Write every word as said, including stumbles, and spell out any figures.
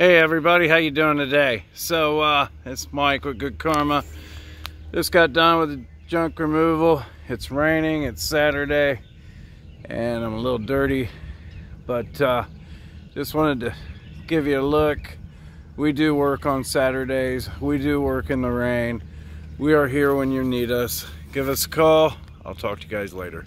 Hey everybody, how you doing today? So uh, it's Mike with Good Karma. Just got done with the junk removal. It's raining, it's Saturday, and I'm a little dirty, but uh, just wanted to give you a look. We do work on Saturdays. We do work in the rain. We are here when you need us. Give us a call. I'll talk to you guys later.